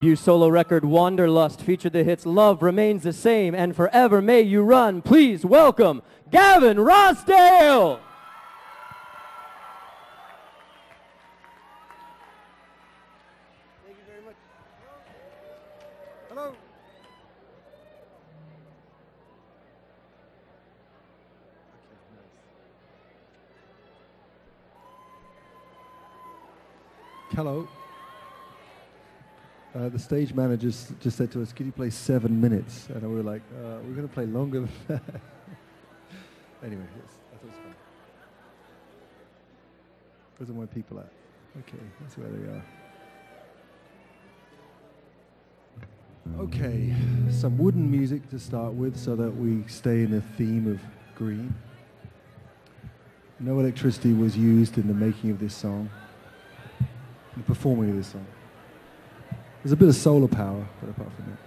Your solo record Wanderlust featured the hits Love Remains the Same and Forever May You Run. Please welcome Gavin Rossdale. Thank you very much. Hello. Hello. The stage manager just said to us, could you play 7 minutes? And we were like, we're going to play longer than that. Anyway, yes, I thought it was fun. Those are my people at. Okay, that's where they are. Okay, some wooden music to start with so that we stay in the theme of green. No electricity was used in the making of this song, the performing of this song. There's a bit of solar power, but apart from that.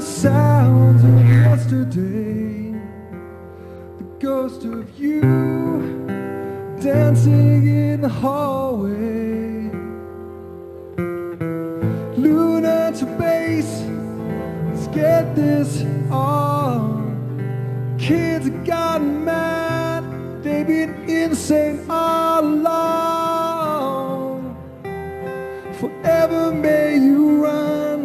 Sounds of yesterday, the ghost of you dancing in the hallway, lunar to base, let's get this on. Kids have gotten mad, they've been insane all along. Forever may you run,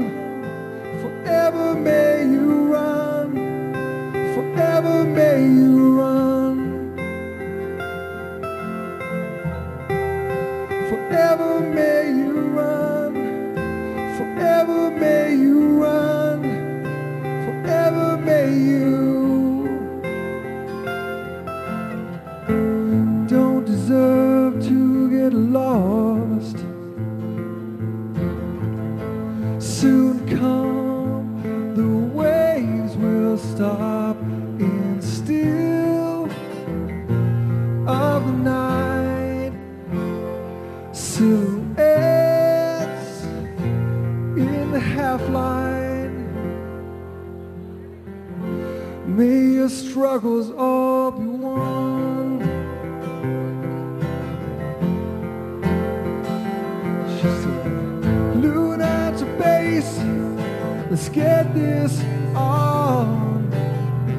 forever may you run, forever may you run, forever may you run, forever may you run, forever may you. Don't deserve to get lost. Soon come stop in still of the night, silhouettes in the half-light. May your struggles all be won. She said, lunar to base, let's get this on.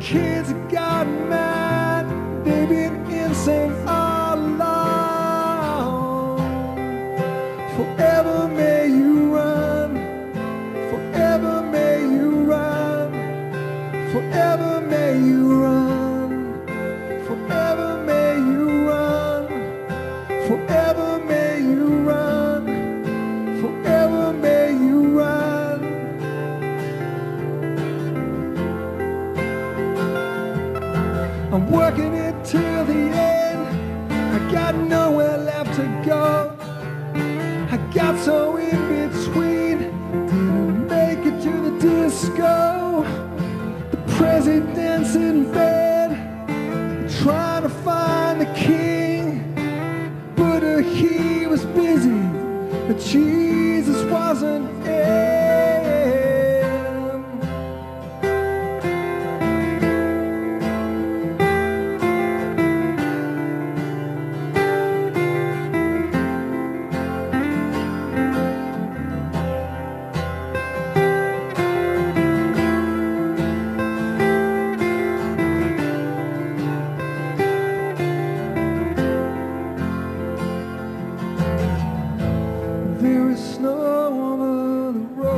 Kids got mad, they've been insane all along. Forever may you run, forever may you run, forever may you run, forever may you run, forever may you run, forever may you run. I'm working it till the end, I got nowhere left to go. I got so in between, didn't make it to the disco. The president's in bed, trying to find the king, but he was busy, but Jesus wasn't in. There is snow over the road.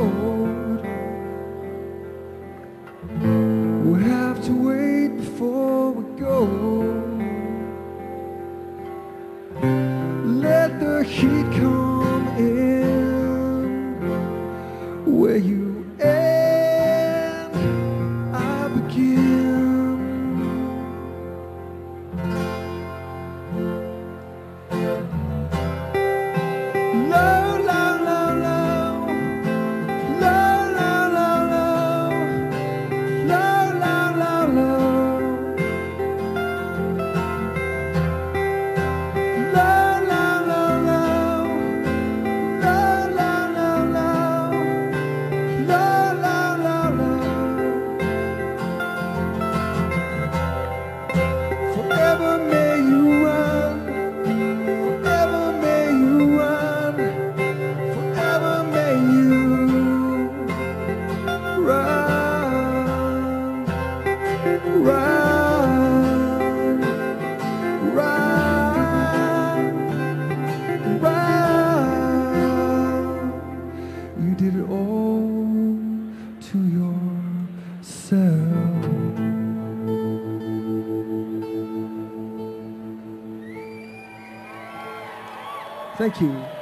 Thank you.